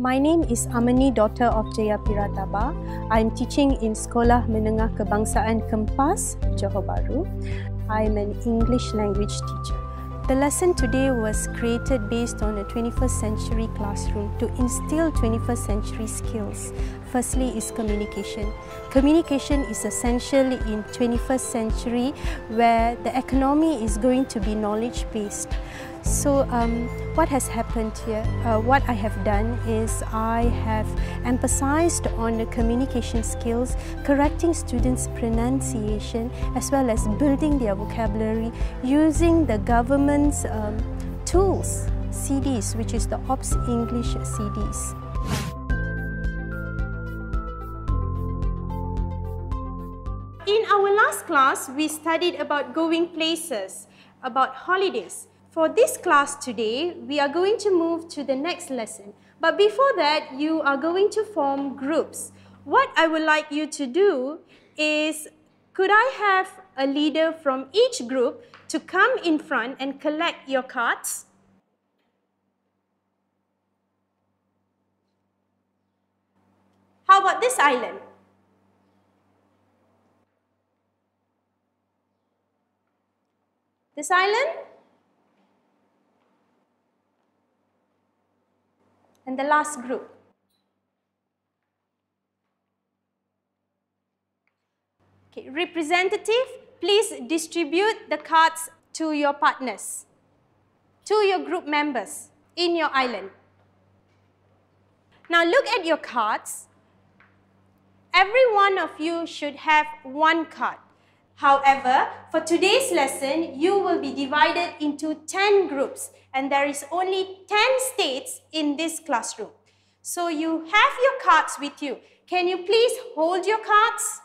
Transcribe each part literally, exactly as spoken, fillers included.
My name is Amani, daughter of Jaya Pirataba. I'm teaching in Sekolah Menengah Kebangsaan Kempas, Johor Bahru. I'm an English language teacher. The lesson today was created based on a twenty-first century classroom to instill twenty-first century skills. Firstly is communication. Communication is essential in twenty-first century where the economy is going to be knowledge-based. So um, what has happened here, uh, what I have done is I have emphasized on the communication skills, correcting students' pronunciation as well as building their vocabulary using the government Um, tools, C Ds, which is the Ops English C Ds. In our last class, we studied about going places, about holidays. For this class today, we are going to move to the next lesson. But before that, you are going to form groups. What I would like you to do is, could I have a leader from each group to come in front and collect your cards? How about this island? This island? And the last group. Okay, representative, please distribute the cards to your partners, to your group members in your island. Now look at your cards. Every one of you should have one card. However, for today's lesson, you will be divided into ten groups, and there is only ten states in this classroom. So you have your cards with you. Can you please hold your cards?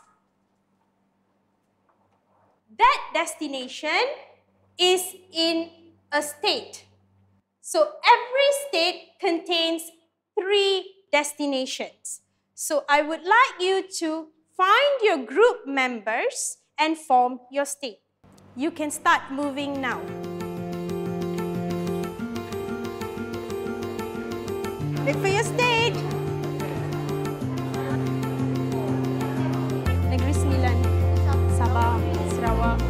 That destination is in a state. So every state contains three destinations. So I would like you to find your group members and form your state. You can start moving now. Look for your state. Negeri Sembilan, Sabah. Sarawak.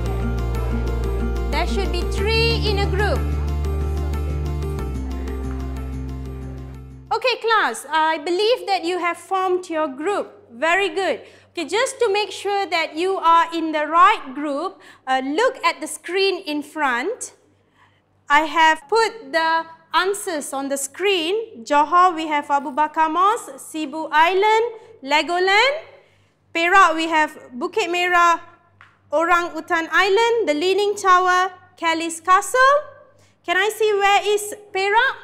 There should be three in a group. Okay, class, I believe that you have formed your group. Very good. Okay, just to make sure that you are in the right group, uh, look at the screen in front. I have put the answers on the screen. Johor, we have Abu Bakar Mosque, Sibu Island, Legoland. Perak, we have Bukit Merah, Orang Utan Island, the Leaning Tower, Kelly's Castle. Can I see where is Perak?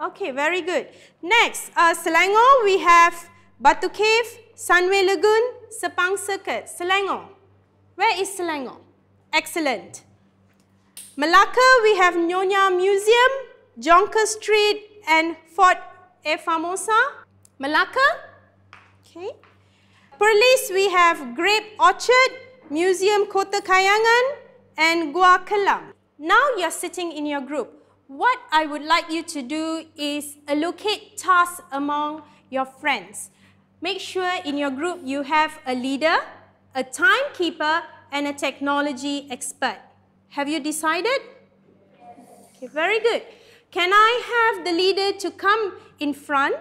Okay, very good. Next, uh, Selangor, we have Batu Cave, Sunway Lagoon, Sepang Circuit, Selangor. Where is Selangor? Excellent. Melaka, we have Nyonya Museum, Jonker Street, and Fort E. Famosa, Melaka. Okay. Perlis, we have Grape Orchard, Museum Kota Kayangan, and Gua Kelam. Now you're sitting in your group. What I would like you to do is allocate tasks among your friends. Make sure in your group you have a leader, a timekeeper, and a technology expert. Have you decided? Yes. Okay, very good. Can I have the leader to come in front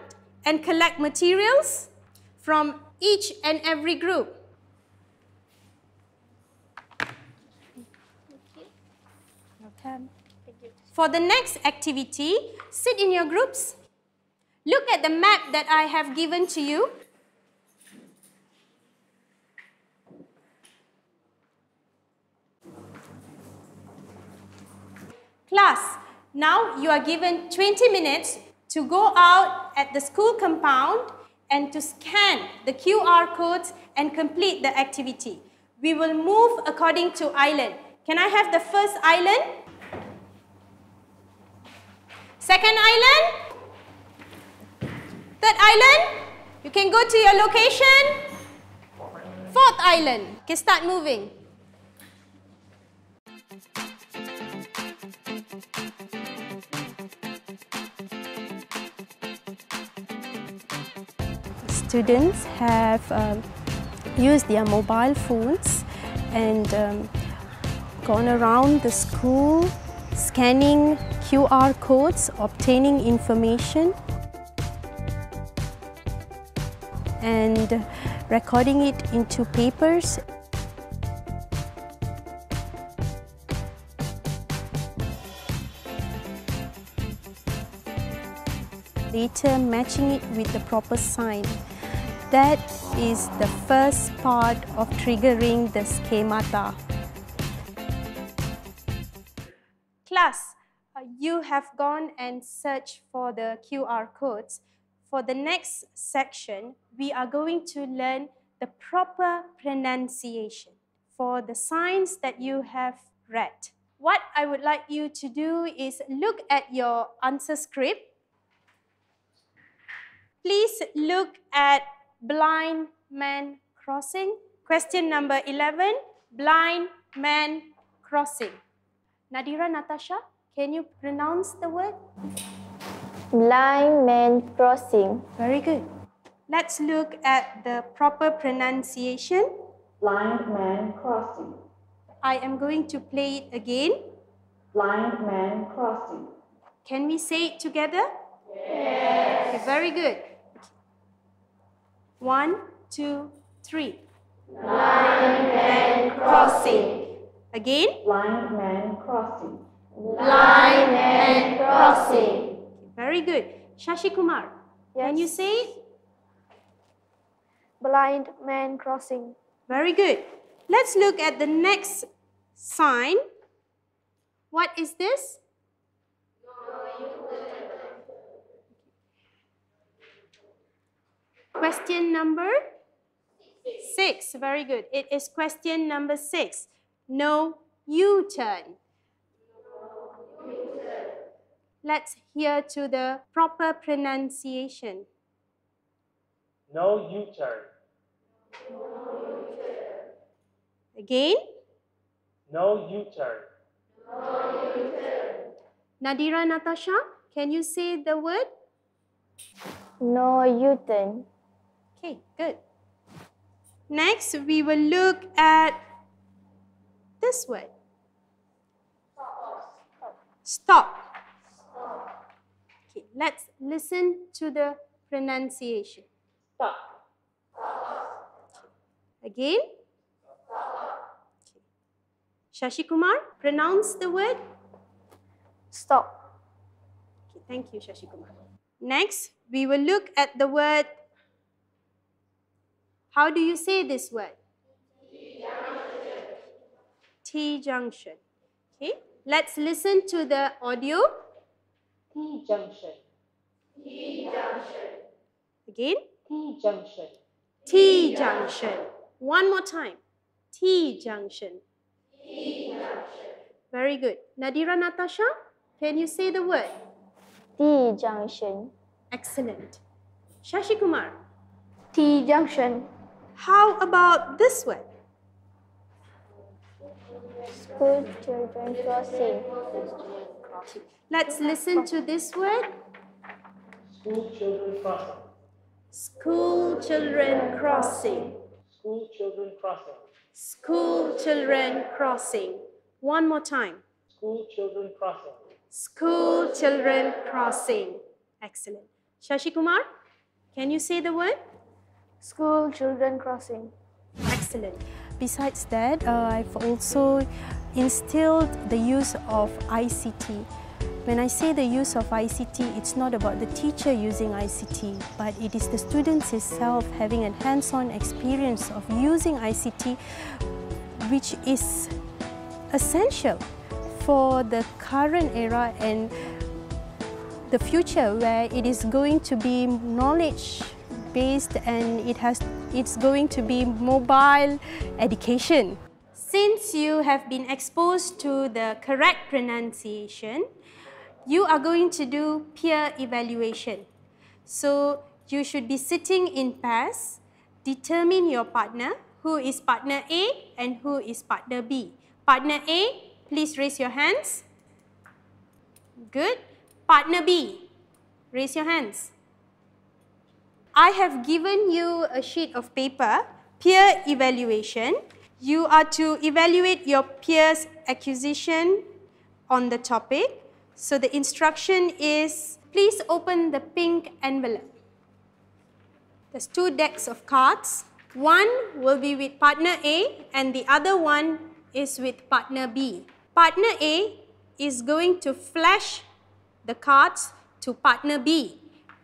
and collect materials from each and every group? Welcome. For the next activity, sit in your groups. Look at the map that I have given to you. Class, now you are given twenty minutes to go out at the school compound and to scan the Q R codes and complete the activity. We will move according to island. Can I have the first island? Second island? Third island? You can go to your location. Fourth island. Okay, start moving. students have um, used their mobile phones and um, gone around the school, scanning Q R codes, obtaining information and recording it into papers. Later, matching it with the proper sign. That is the first part of triggering the schemata. Class, you have gone and searched for the Q R codes. For the next section, we are going to learn the proper pronunciation for the signs that you have read. What I would like you to do is look at your answer script. Please look at blind man crossing. Question number eleven, blind man crossing. Nadira, Natasha, can you pronounce the word? Blind man crossing. Very good. Let's look at the proper pronunciation. Blind man crossing. I am going to play it again. Blind man crossing. Can we say it together? Yes. Okay, very good. One, two, three. Blind man crossing. Again. Blind man crossing. Blind man crossing. Very good. Shashi Kumar, yes. Can you say it? Blind man crossing. Very good. Let's look at the next sign. What is this? Question number six. Very good. It is question number six. No U-turn. No U-turn. Let's hear to the proper pronunciation. No U-turn. No U-turn. Again. No U-turn. No U-turn. Nadira, Natasha, can you say the word? No U-turn. Okay, good. Next, we will look at this word. Stop. Stop. Stop. Okay, let's listen to the pronunciation. Stop. Stop. Again. Stop. Okay. Shashi Kumar, pronounce the word. Stop. Okay, thank you, Shashi Kumar. Next, we will look at the word. How do you say this word? T-junction. T-junction. Okay, let's listen to the audio. T-junction. T-junction. Again. T-junction. T-junction. One more time. T-junction. T-junction. Very good. Nadira, Natasha, can you say the word? T-junction. Excellent. Shashi Kumar. T-junction. How about this one? School children crossing. Let's listen to this word. School children crossing. School children crossing. School children crossing. School children crossing. One more time. School children crossing. School children crossing. Excellent. Shashi Kumar, can you say the word? School children crossing. Excellent. Besides that, uh, I've also instilled the use of I C T. When I say the use of I C T, it's not about the teacher using I C T, but it is the students itself having a hands-on experience of using I C T, which is essential for the current era and the future, where it is going to be knowledge based and it has it's going to be mobile education. Since you have been exposed to the correct pronunciation, you are going to do peer evaluation. So you should be sitting in pairs, determine your partner, who is partner A and who is partner B. Partner A, please raise your hands. Good. Partner B, raise your hands. I have given you a sheet of paper, peer evaluation. You are to evaluate your peers' acquisition on the topic. So the instruction is, please open the pink envelope. There's two decks of cards. One will be with partner A and the other one is with partner B. Partner A is going to flash the cards to partner B,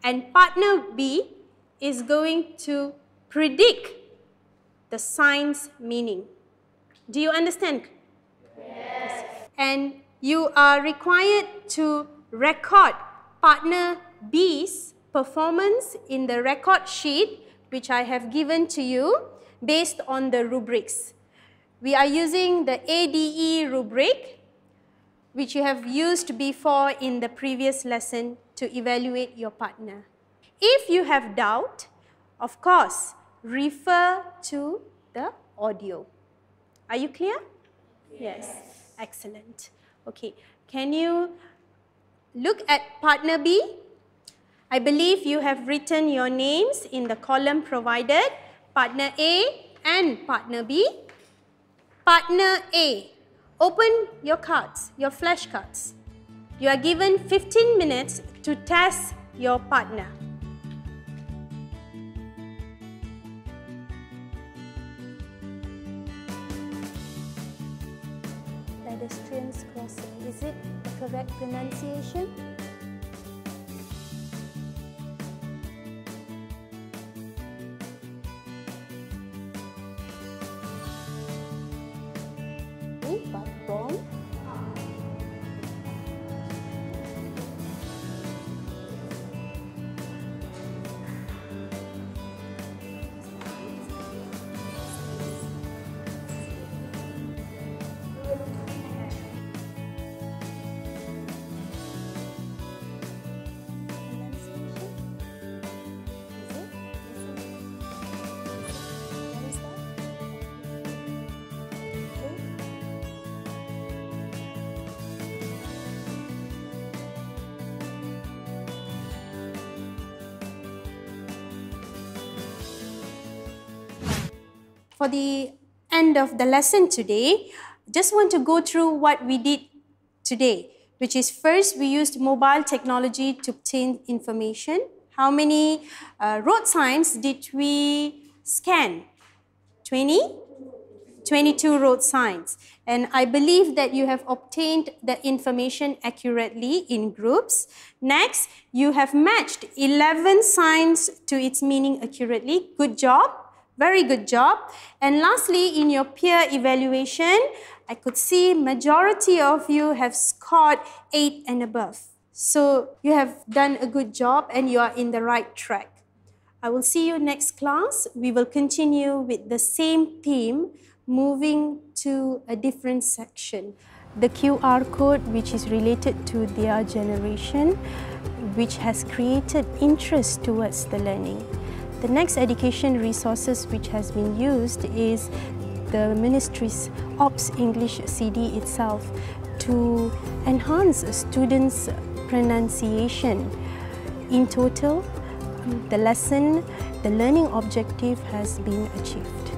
and partner B is going to predict the sign's meaning. Do you understand? Yes. And you are required to record partner B's performance in the record sheet, which I have given to you based on the rubrics. We are using the A D E rubric, which you have used before in the previous lesson to evaluate your partner. If you have doubt, of course, refer to the audio. Are you clear? Yes. Yes. Excellent. Okay. Can you look at partner B? I believe you have written your names in the column provided, partner A and partner B. Partner A, open your cards, your flashcards. You are given fifteen minutes to test your partner. Pedestrians crossing, is it the correct pronunciation? For the end of the lesson today, just want to go through what we did today, which is first we used mobile technology to obtain information. How many uh, road signs did we scan? twenty? twenty-two road signs. And I believe that you have obtained the information accurately in groups. Next, you have matched eleven signs to its meaning accurately. Good job. Very good job. And lastly, in your peer evaluation, I could see majority of you have scored eight and above. So you have done a good job and you are in the right track. I will see you next class. We will continue with the same theme, moving to a different section. The Q R code, which is related to their generation, which has created interest towards the learning. The next education resources which has been used is the Ministry's Ops English C D itself to enhance students' pronunciation. In total, the lesson, the learning objective has been achieved.